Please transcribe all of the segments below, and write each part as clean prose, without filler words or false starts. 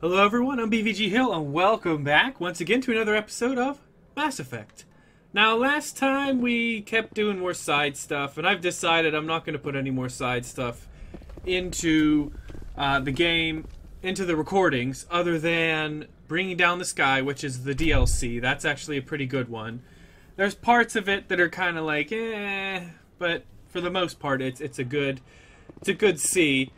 Hello everyone, I'm BVG Hill, and welcome back once again to another episode of Mass Effect. Now, last time we kept doing more side stuff, and I've decided I'm not going to put any more side stuff into the game, into the recordings, other than Bringing Down the Sky, which is the DLC. That's actually a pretty good one. There's parts of it that are kind of like, eh, but for the most part, it's a good C.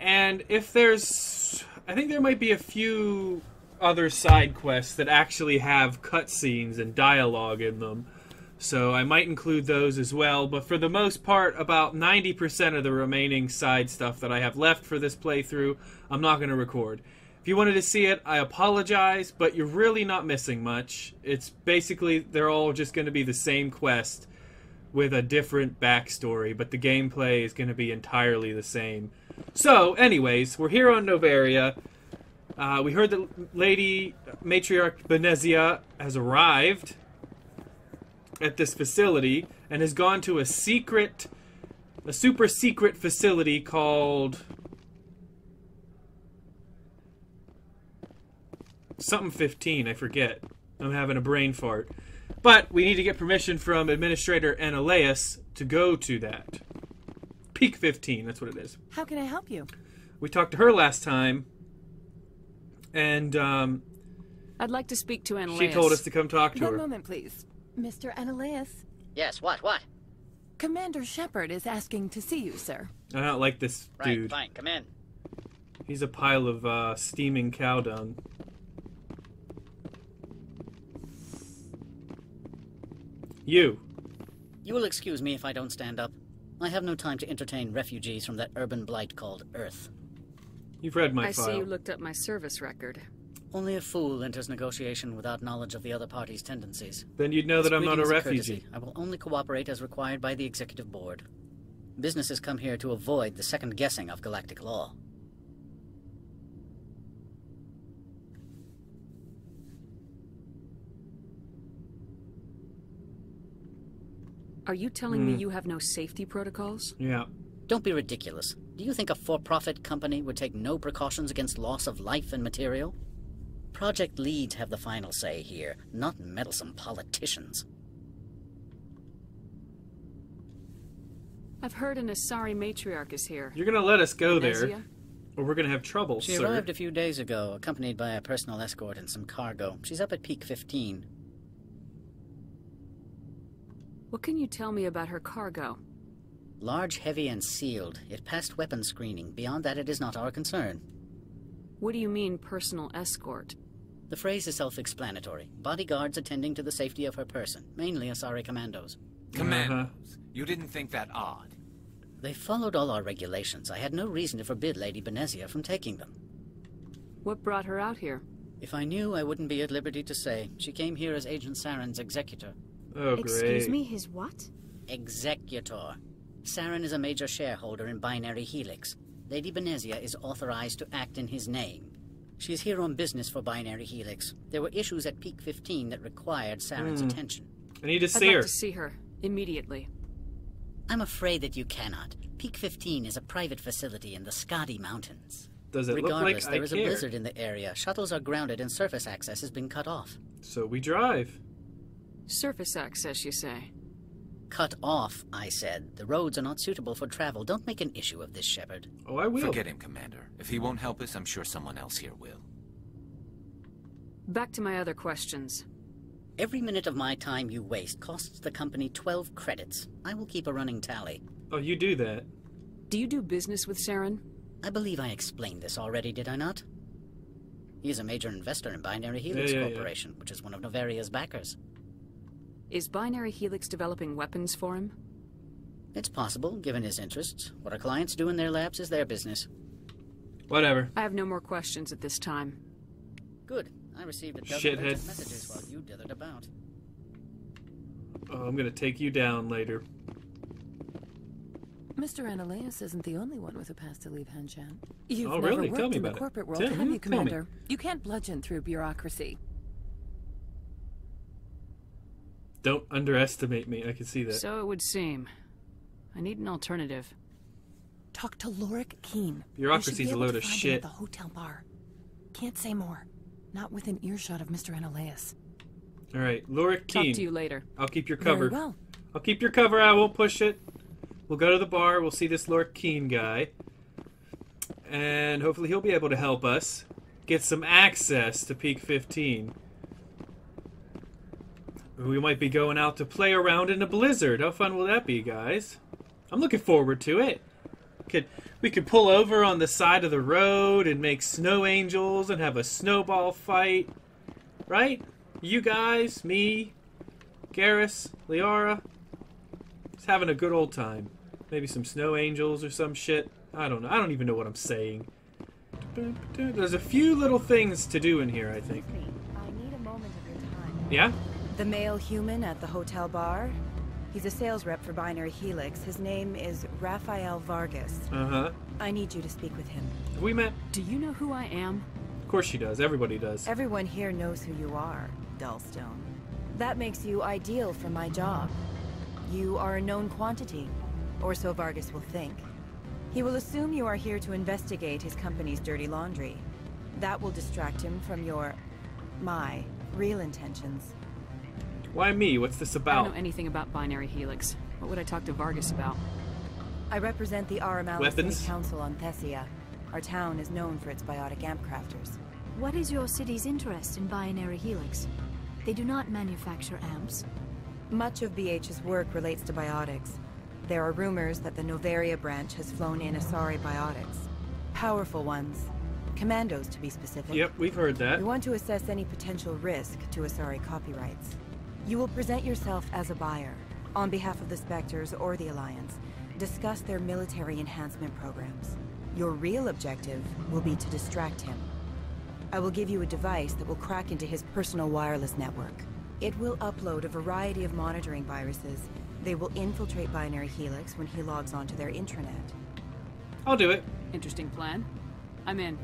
And if there's... I think there might be a few other side quests that actually have cutscenes and dialogue in them, so I might include those as well, but for the most part, about 90% of the remaining side stuff that I have left for this playthrough, I'm not going to record. If you wanted to see it, I apologize, but you're really not missing much. It's basically, they're all just going to be the same quest with a different backstory, but the gameplay is going to be entirely the same. So, anyways, we're here on Noveria. We heard that Lady Matriarch Benezia has arrived at this facility and has gone to a super secret facility called something 15, I forget. I'm having a brain fart. But we need to get permission from Administrator Anoleis to go to that. Peak 15, that's what it is. How can I help you? We talked to her last time, and I'd like to speak to Anoleis. She told us to come talk to her. One moment, please. Mr. Anoleis? Yes, what? Commander Shepard is asking to see you, sir. I don't like this dude. Right, fine, come in. He's a pile of steaming cow dung. You will excuse me if I don't stand up. I have no time to entertain refugees from that urban blight called Earth. You've read my file. I see you looked up my service record. Only a fool enters negotiation without knowledge of the other party's tendencies. Then you'd know that I'm not a refugee. I will only cooperate as required by the Executive Board. Businesses come here to avoid the second guessing of galactic law. Are you telling me you have no safety protocols? Yeah. Don't be ridiculous. Do you think a for-profit company would take no precautions against loss of life and material? Project leads have the final say here, not meddlesome politicians. I've heard an Asari matriarch is here. You're going to let us go there, or we're going to have trouble, sir. She arrived a few days ago, accompanied by a personal escort and some cargo. She's up at Peak 15. What can you tell me about her cargo? Large, heavy, and sealed. It passed weapons screening. Beyond that, it is not our concern. What do you mean, personal escort? The phrase is self-explanatory. Bodyguards attending to the safety of her person, mainly Asari Commandos. Commandos? You didn't think that odd? They followed all our regulations. I had no reason to forbid Lady Benezia from taking them. What brought her out here? If I knew, I wouldn't be at liberty to say. She came here as Agent Saren's executor. Oh, great. Excuse me, his what? Executor. Saren is a major shareholder in Binary Helix. Lady Benezia is authorized to act in his name. She's here on business for Binary Helix. There were issues at Peak 15 that required Saren's attention. I need to see her. I'd like to see her immediately. I'm afraid that you cannot. Peak 15 is a private facility in the Scotty Mountains. Does it look like I care? Regardless, there is a blizzard in the area. Shuttles are grounded and surface access has been cut off. So we drive. Surface access, you say? Cut off, I said. The roads are not suitable for travel. Don't make an issue of this, Shepard. Oh, I will. Forget him, Commander. If he won't help us, I'm sure someone else here will. Back to my other questions. Every minute of my time you waste costs the company 12 credits. I will keep a running tally. Oh, you do that? Do you do business with Saren? I believe I explained this already, did I not? He is a major investor in Binary Helix Corporation, which is one of Noveria's backers. Is Binary Helix developing weapons for him? It's possible, given his interests. What our clients do in their labs is their business. Whatever. I have no more questions at this time. Good. I received a dozen messages while you dithered about. Oh, I'm going to take you down later. Mr. Anoleis isn't the only one with a pass to leave Hanshan. You've never worked in the corporate world, have you, Commander? You can't bludgeon through bureaucracy. Don't underestimate me. I can see that. So it would seem. I need an alternative. Talk to Lorik Qui'in. Bureaucracy's a load of shit. The hotel bar. Can't say more. Not within earshot of Mr. Anoleis. All right, Lorik Qui'in. Talk to you later. I'll keep your cover. Very well. I'll keep your cover. I won't push it. We'll go to the bar. We'll see this Lorik Qui'in guy. And hopefully he'll be able to help us get some access to Peak 15. We might be going out to play around in a blizzard. How fun will that be, guys? I'm looking forward to it. We could pull over on the side of the road and make snow angels and have a snowball fight. Right? You guys, me, Garrus, Liara. Just having a good old time. Maybe some snow angels or some shit. I don't know. I don't even know what I'm saying. There's a few little things to do in here, I think. I need a moment of your time. Yeah? The male human at the hotel bar. He's a sales rep for Binary Helix. His name is Rafael Vargas. Uh-huh. I need you to speak with him. Have we met? Do you know who I am? Of course she does. Everybody does. Everyone here knows who you are, Dullstone. That makes you ideal for my job. You are a known quantity, or so Vargas will think. He will assume you are here to investigate his company's dirty laundry. That will distract him from my real intentions. Why me? What's this about? I don't know anything about Binary Helix. What would I talk to Vargas about? I represent the RML Municipal Council on Thessia. Our town is known for its biotic amp crafters. What is your city's interest in Binary Helix? They do not manufacture amps. Much of BH's work relates to biotics. There are rumors that the Noveria branch has flown in Asari biotics. Powerful ones. Commandos, to be specific. Yep, we've heard that. You want to assess any potential risk to Asari copyrights. You will present yourself as a buyer, on behalf of the Spectres or the Alliance, discuss their military enhancement programs. Your real objective will be to distract him. I will give you a device that will crack into his personal wireless network. It will upload a variety of monitoring viruses. They will infiltrate Binary Helix when he logs onto their intranet. I'll do it. Interesting plan. I'm in.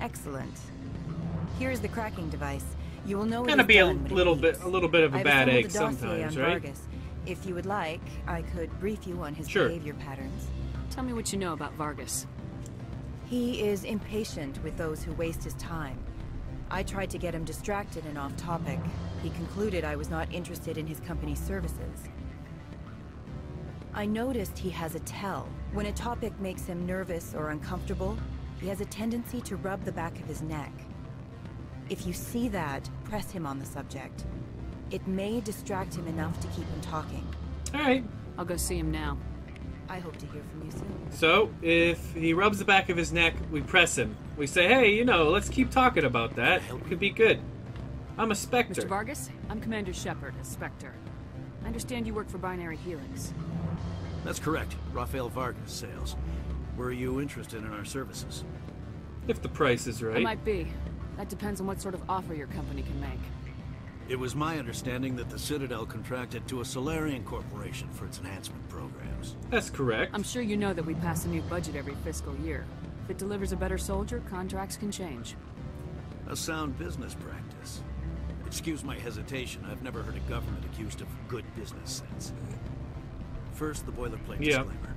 Excellent. Here is the cracking device. You will know gonna be a little bit of a bad egg sometimes, right? Vargas. If you would like, I could brief you on his behavior patterns. Tell me what you know about Vargas. He is impatient with those who waste his time. I tried to get him distracted and off topic. He concluded I was not interested in his company's services. I noticed he has a tell. When a topic makes him nervous or uncomfortable, he has a tendency to rub the back of his neck. If you see that, press him on the subject. It may distract him enough to keep him talking. All right. I'll go see him now. I hope to hear from you soon. So, if he rubs the back of his neck, we press him. We say, hey, you know, let's keep talking about that. It could be good. I'm a Spectre. Mr. Vargas, I'm Commander Shepard, a Spectre. I understand you work for Binary Helix. That's correct. Rafael Vargas, sales. Were you interested in our services? If the price is right. It might be. That depends on what sort of offer your company can make. It was my understanding that the Citadel contracted to a Salarian corporation for its enhancement programs. That's correct. I'm sure you know that we pass a new budget every fiscal year. If it delivers a better soldier, contracts can change. A sound business practice. Excuse my hesitation, I've never heard a government accused of good business sense. First, the boilerplate disclaimer.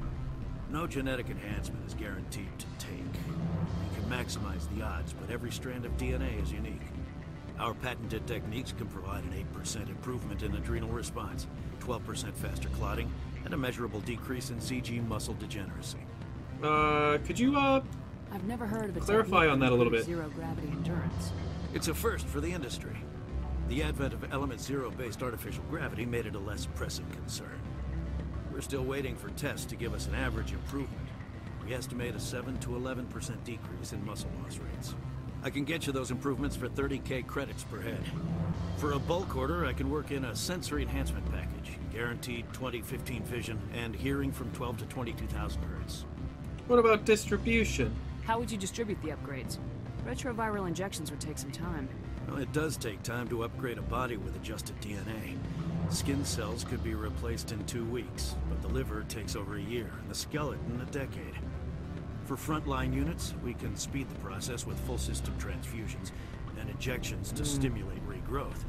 No genetic enhancement is guaranteed to take. You can maximize the odds, but every strand of DNA is unique. Our patented techniques can provide an 8% improvement in adrenal response, 12% faster clotting, and a measurable decrease in CG muscle degeneracy. Could you, I've never heard of it. Clarify on that a little bit. Zero gravity endurance. It's a first for the industry. The advent of element zero-based artificial gravity made it a less pressing concern. We're still waiting for tests to give us an average improvement. We estimate a 7 to 11% decrease in muscle loss rates. I can get you those improvements for 30K credits per head. For a bulk order, I can work in a sensory enhancement package. Guaranteed 20/15 vision and hearing from 12 to 22,000 hertz. What about distribution? How would you distribute the upgrades? Retroviral injections would take some time. Well, it does take time to upgrade a body with adjusted DNA. Skin cells could be replaced in 2 weeks, but the liver takes over a year, and the skeleton a decade. For frontline units, we can speed the process with full system transfusions and injections to stimulate regrowth.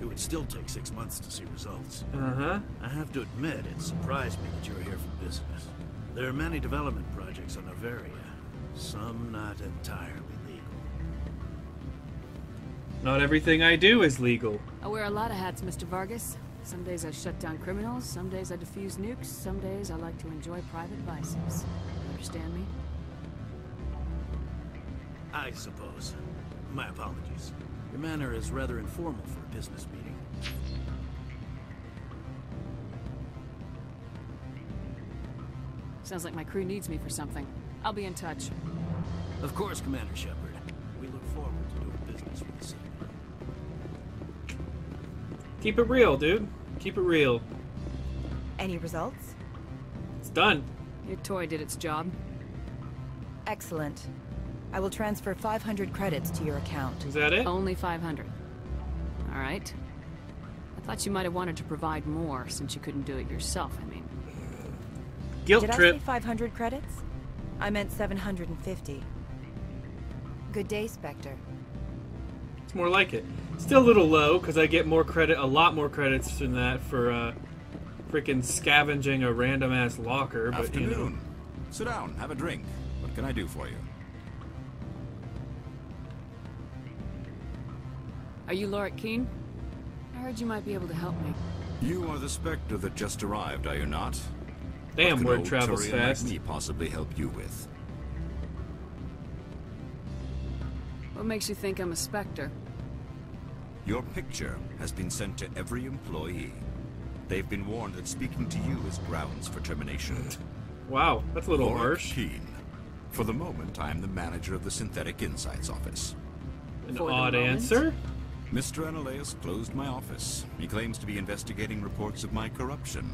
It would still take 6 months to see results. I have to admit, it surprised me that you're here for business. There are many development projects on Noveria, some not entirely legal. Not everything I do is legal. I wear a lot of hats, Mr. Vargas. Some days I shut down criminals, some days I defuse nukes, some days I like to enjoy private vices. Understand me? I suppose. My apologies. Your manner is rather informal for a business meeting. Sounds like my crew needs me for something. I'll be in touch. Of course, Commander Shepard. We look forward to doing business with the city. Keep it real, dude. Keep it real. Any results? It's done. Your toy did its job. Excellent. I will transfer 500 credits to your account. Is that it? Only 500. All right. I thought you might have wanted to provide more since you couldn't do it yourself, I mean. Guilt trip. Did I say 500 credits? I meant 750. Good day, Spectre. It's more like it. Still a little low because I get more credit, a lot more credits than that for freaking scavenging a random ass locker. But afternoon. You know. Sit down, have a drink. What can I do for you? Are you Lorik Qui'in? I heard you might be able to help me. You are the Spectre that just arrived, are you not? Damn, word travels fast. What can possibly help you with? What makes you think I'm a Spectre? Your picture has been sent to every employee. They've been warned that speaking to you is grounds for termination. Wow, that's a little harsh. Qui'in. For the moment, I am the manager of the Synthetic Insights office. An odd answer? Mr. Anoleis closed my office. He claims to be investigating reports of my corruption.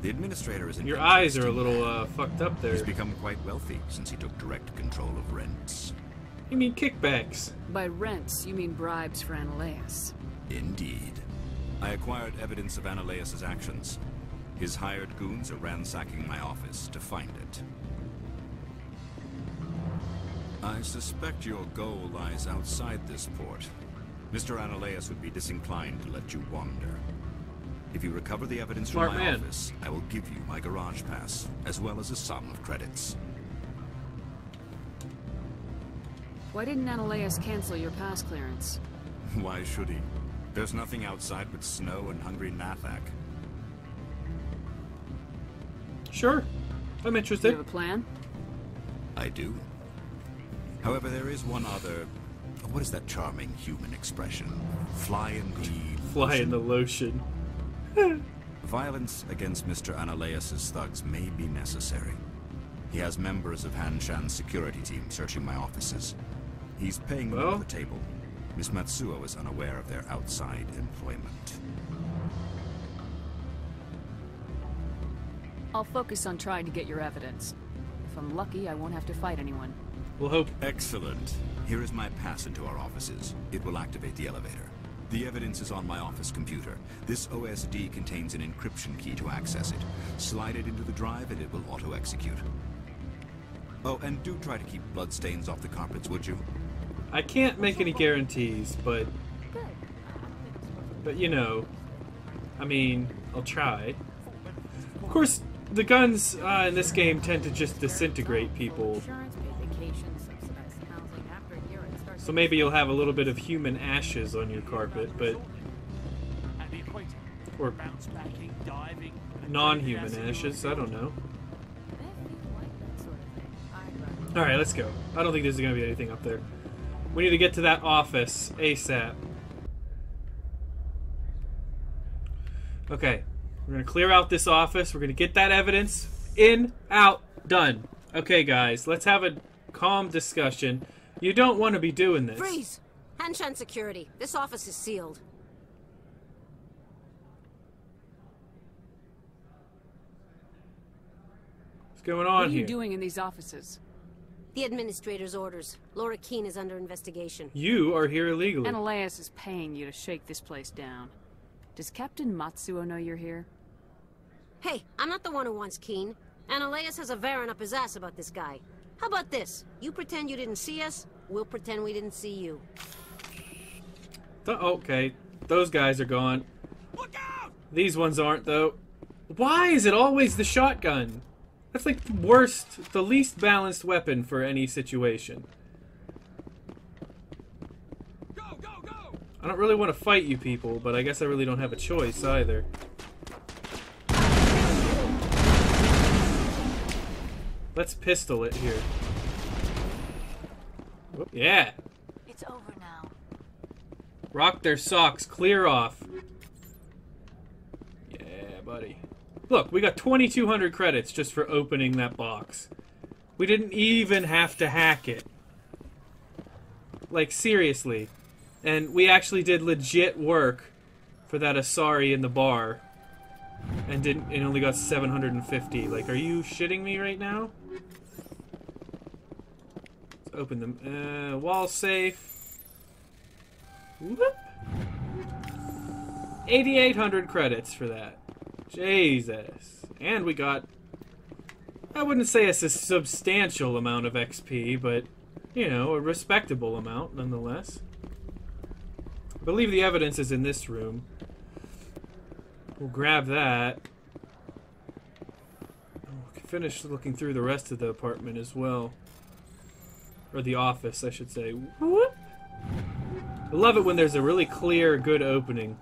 The administrator is in. Your eyes are a little fucked up there. He's become quite wealthy since he took direct control of rents. You mean kickbacks? By rents, you mean bribes for Anoleis. Indeed. I acquired evidence of Anoleis' actions. His hired goons are ransacking my office to find it. I suspect your goal lies outside this port. Mr. Anoleis would be disinclined to let you wander. If you recover the evidence from my office, I will give you my garage pass, as well as a sum of credits. Why didn't Anoleis cancel your pass clearance? Why should he? There's nothing outside but snow and hungry Nathak. Sure. I'm interested. Do you have a plan? I do. However, there is one other... What is that charming human expression? Fly in the... Fly in the lotion. Violence against Mr. Anoleis' thugs may be necessary. He has members of Hanshan's security team searching my offices. He's paying them at the table. Miss Matsuo is unaware of their outside employment. I'll focus on trying to get your evidence. If I'm lucky, I won't have to fight anyone. We'll hope. Excellent. Here is my pass into our offices. It will activate the elevator. The evidence is on my office computer. This OSD contains an encryption key to access it. Slide it into the drive and it will auto-execute. Oh, and do try to keep bloodstains off the carpets, would you? I can't make any guarantees, but... But, you know... I mean, I'll try. Of course, the guns in this game tend to just disintegrate people. So maybe you'll have a little bit of human ashes on your carpet, but... Or... non-human ashes, I don't know. Alright, let's go. I don't think there's gonna be anything up there. We need to get to that office ASAP. Okay. We're gonna clear out this office. We're gonna get that evidence. In, out, done. Okay, guys. Let's have a calm discussion. You don't want to be doing this. Freeze! Hanshan security. This office is sealed. What's going on here? What are you doing in these offices? The administrator's orders. Lorik Qui'in is under investigation. You are here illegally. Anoleis is paying you to shake this place down. Does Captain Matsuo know you're here? Hey, I'm not the one who wants Qui'in. Anoleis has a Varen up his ass about this guy. How about this? You pretend you didn't see us, we'll pretend we didn't see you. Okay, those guys are gone. Look out! These ones aren't, though. Why is it always the shotgun? That's like the worst, the least balanced weapon for any situation. Go, go, go! I don't really want to fight you people, but I guess I really don't have a choice either. Let's pistol it here. Whoop, yeah! It's over now. Rock their socks clear off. Yeah, buddy. Look, we got 2,200 credits just for opening that box. We didn't even have to hack it. Like, seriously. And we actually did legit work for that Asari in the bar. And didn't, and only got 750. Like, are you shitting me right now? Let's open them. Wall safe. Whoop. 8,800 credits for that. Jesus. And we got, I wouldn't say it's a substantial amount of XP, but, you know, a respectable amount nonetheless. I believe the evidence is in this room. We'll grab that. We can finish looking through the rest of the apartment as well. Or the office, I should say. Whoop. I love it when there's a really clear, good opening.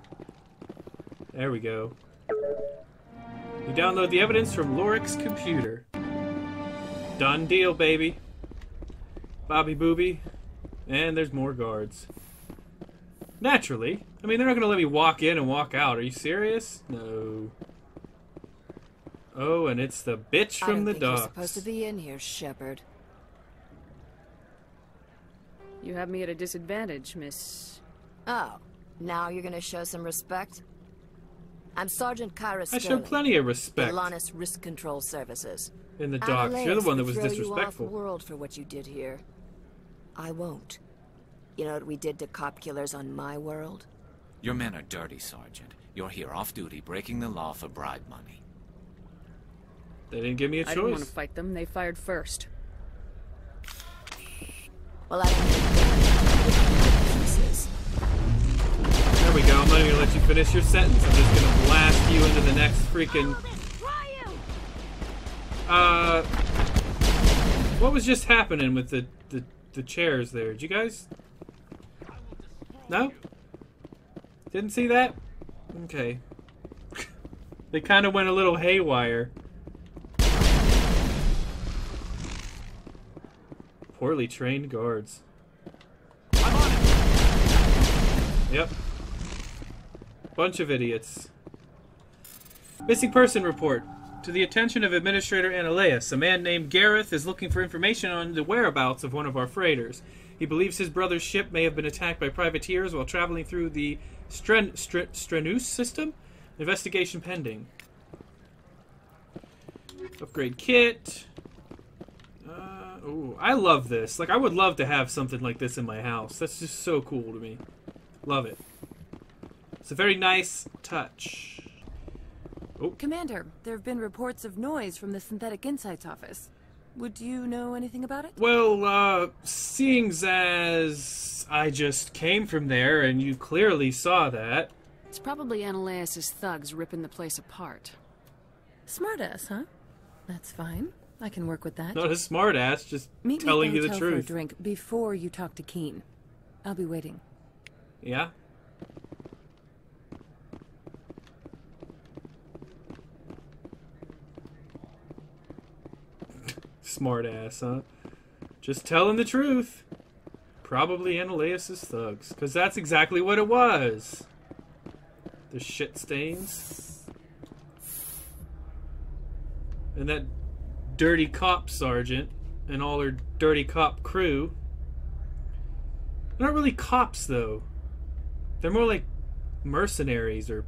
There we go. You download the evidence from Lorik's computer. Done deal, baby. Bobby Booby. And there's more guards. Naturally. I mean, they're not going to let me walk in and walk out. Are you serious? No. Oh, and it's the bitch from the docks. You're supposed to be in here, Shepard. You have me at a disadvantage, miss. Oh, now you're going to show some respect? I'm Sergeant Karas. I show plenty of respect. Alonis Risk Control Services. In the docks. Anoleis, you're the one that was disrespectful. You off the world for what you did here. I won't. You know what we did to cop killers on my world? Your men are dirty, Sergeant. You're here off-duty, breaking the law for bribe money. They didn't give me a choice. I didn't want to fight them. They fired first. Well, I... There we go. I'm not even going to let you finish your sentence. I'm just going to blast you into the next freaking... What was just happening with the chairs there? Did you guys... No? Didn't see that? Okay. They kind of went a little haywire. Poorly trained guards. I'm on it! Yep. Bunch of idiots. Missing person report. To the attention of Administrator Anoleis, a man named Gareth is looking for information on the whereabouts of one of our freighters. He believes his brother's ship may have been attacked by privateers while traveling through the Strenus system. Investigation pending. Upgrade kit. Ooh, I love this. Like, I would love to have something like this in my house. That's just so cool to me. Love it. It's a very nice touch. Oh. Commander, there have been reports of noise from the Synthetic Insights office. Would you know anything about it? Well, seeing as I just came from there and you clearly saw that... It's probably Anoleis' thugs ripping the place apart. Smartass, huh? That's fine. I can work with that. Not a smartass, just telling you the truth. Meet me for a drink before you talk to Qui'in. I'll be waiting. Yeah? Smart ass, huh? Just telling the truth. Probably Anoleis' thugs, because that's exactly what it was. The shit stains. And that dirty cop sergeant and all her dirty cop crew. They're not really cops, though. They're more like mercenaries or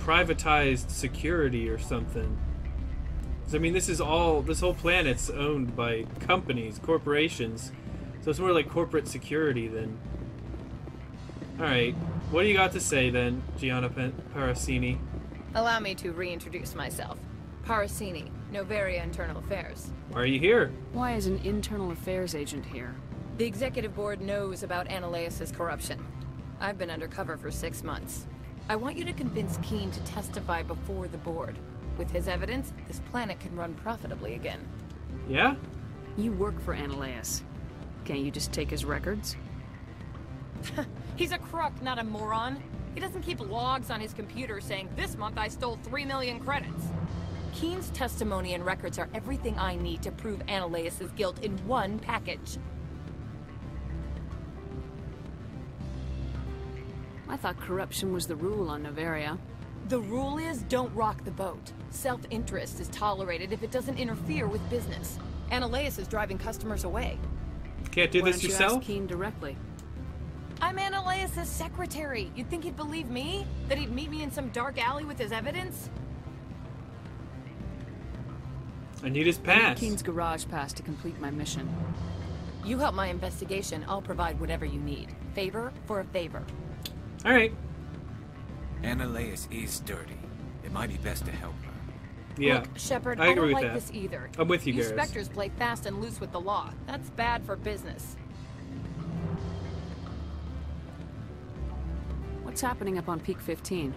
privatized security or something. I mean, this is all, this whole planet's owned by companies, corporations, so it's more like corporate security then. Alright, what do you got to say then, Gianna Parasini? Allow me to reintroduce myself. Parasini, Noveria Internal Affairs. Why are you here? Why is an internal affairs agent here? The executive board knows about Anoleis' corruption. I've been undercover for 6 months. I want you to convince Qui'in to testify before the board. With his evidence, this planet can run profitably again. Yeah? You work for Anoleis. Can't you just take his records? He's a crook, not a moron. He doesn't keep logs on his computer saying, this month I stole 3 million credits. Qui'in's testimony and records are everything I need to prove Anoleis' guilt in one package. I thought corruption was the rule on Noveria. The rule is, don't rock the boat. Self-interest is tolerated if it doesn't interfere with business. Anoleis is driving customers away. Can't do this yourself? Why don't you ask Qui'in directly? I'm Anoleis' secretary. You'd think he'd believe me? That he'd meet me in some dark alley with his evidence? I need his pass. I need Qui'in's garage pass to complete my mission. You help my investigation, I'll provide whatever you need. Favor for a favor. All right. Anoleis is dirty. It might be best to help her. Yeah, look, Shepard, I don't like this either. I'm with you, Gareth. Spectres play fast and loose with the law. That's bad for business. What's happening up on Peak 15?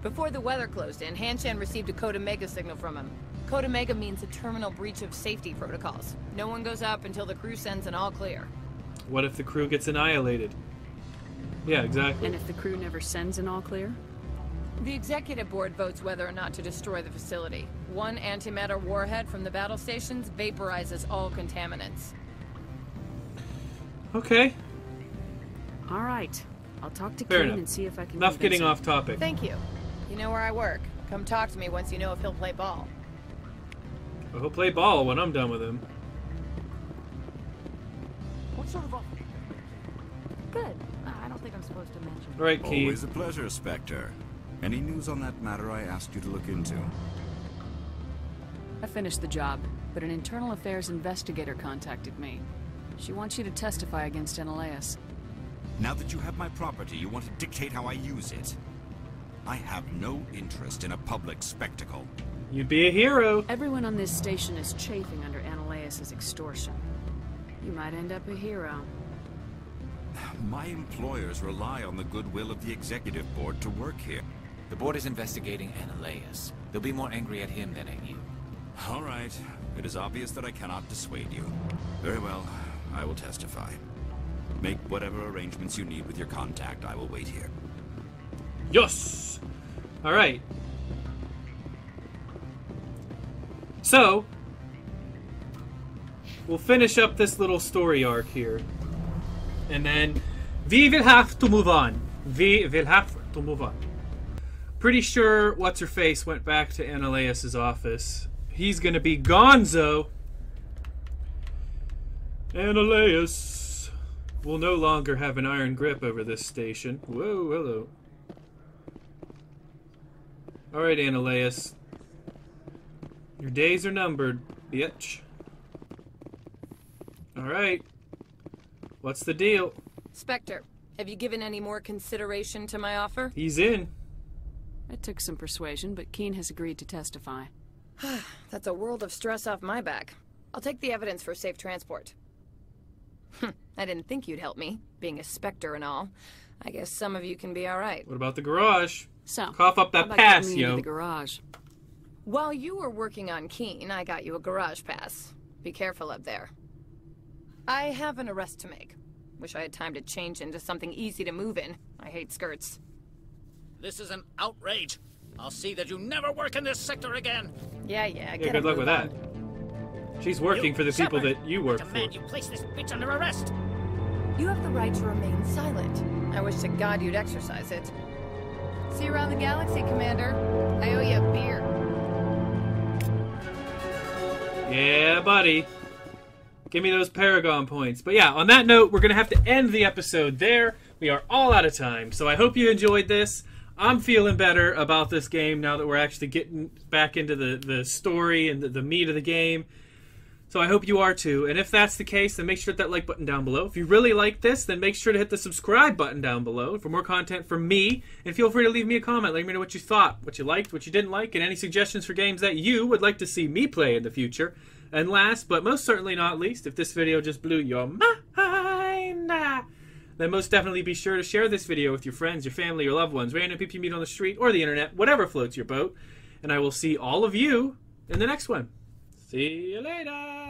Before the weather closed in, Hanshan received a Code Omega signal from him. Code Omega means a terminal breach of safety protocols. No one goes up until the crew sends an all clear. What if the crew gets annihilated? Yeah, exactly. And if the crew never sends an all-clear? The executive board votes whether or not to destroy the facility. One antimatter warhead from the battle stations vaporizes all contaminants. Okay. All right. I'll talk to Qui'in and see if I can... Enough getting off topic. Thank you. You know where I work. Come talk to me once you know if he'll play ball. Well, he'll play ball when I'm done with him. What sort of ball? Good. All right, Qui'in. Always a pleasure, Spectre. Any news on that matter I asked you to look into? I finished the job, but an internal affairs investigator contacted me. She wants you to testify against Anoleis. Now that you have my property, you want to dictate how I use it. I have no interest in a public spectacle. You'd be a hero. Everyone on this station is chafing under Anoleis' extortion. You might end up a hero. My employers rely on the goodwill of the executive board to work here. The board is investigating Anoleis. They'll be more angry at him than at you. All right. It is obvious that I cannot dissuade you. Very well. I will testify. Make whatever arrangements you need with your contact. I will wait here. Yes! All right. So, we'll finish up this little story arc here. And then we will have to move on. Pretty sure What's-Her-Face went back to Anoleis' office. He's gonna be gonzo. Anoleis will no longer have an iron grip over this station. Whoa, hello. Alright, Anoleis. Your days are numbered, bitch. Alright. What's the deal? Spectre, have you given any more consideration to my offer? He's in. It took some persuasion, but Qui'in has agreed to testify. That's a world of stress off my back. I'll take the evidence for safe transport. I didn't think you'd help me, being a Spectre and all. I guess some of you can be all right. What about the garage? So, cough up that pass, yo. The garage. While you were working on Qui'in, I got you a garage pass. Be careful up there. I have an arrest to make. Wish I had time to change into something easy to move in. I hate skirts. This is an outrage. I'll see that you never work in this sector again. Yeah, good luck with that. She's working for the people that you work for. I demand you place this bitch under arrest. You have the right to remain silent. I wish to God you'd exercise it. See you around the galaxy, Commander. I owe you a beer. Yeah, buddy. Give me those Paragon points. But yeah, on that note, we're going to have to end the episode there. We are all out of time. So I hope you enjoyed this. I'm feeling better about this game now that we're actually getting back into the story and the meat of the game. So I hope you are too. And if that's the case, then make sure to hit that like button down below. If you really like this, then make sure to hit the subscribe button down below for more content from me. And feel free to leave me a comment. Let me know what you thought, what you liked, what you didn't like, and any suggestions for games that you would like to see me play in the future. And last, but most certainly not least, if this video just blew your mind, then most definitely be sure to share this video with your friends, your family, your loved ones, random people you meet on the street or the internet, whatever floats your boat. And I will see all of you in the next one. See you later!